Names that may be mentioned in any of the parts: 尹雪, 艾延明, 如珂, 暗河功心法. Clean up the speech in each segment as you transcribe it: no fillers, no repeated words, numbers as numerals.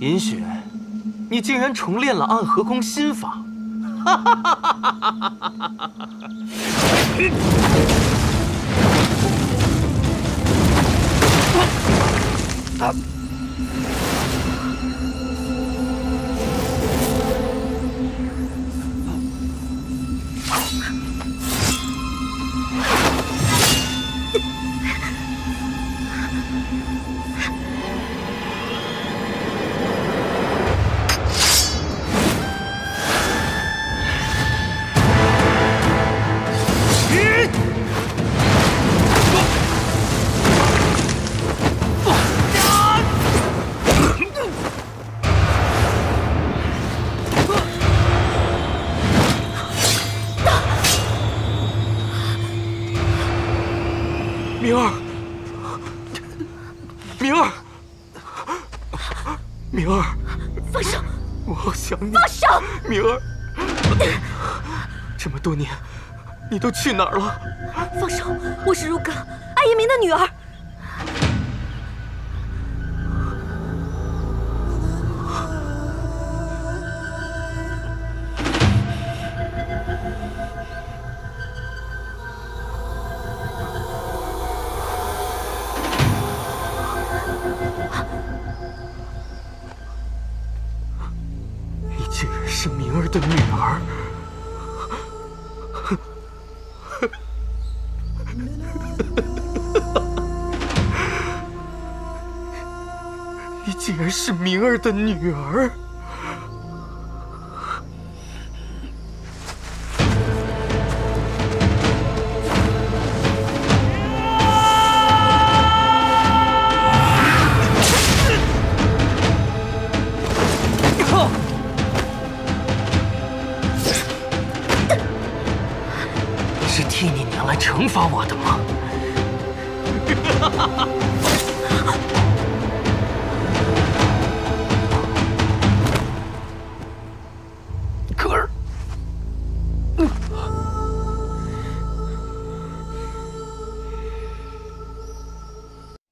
尹雪，你竟然重练了暗河功心法！哈哈哈哈哈哈！多年，你都去哪儿了？放手！我是如珂，艾延明的女儿。你竟然是明儿的女儿！ 竟然是明儿的女儿！是替你娘来惩罚我的吗？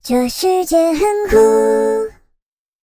这世界很酷。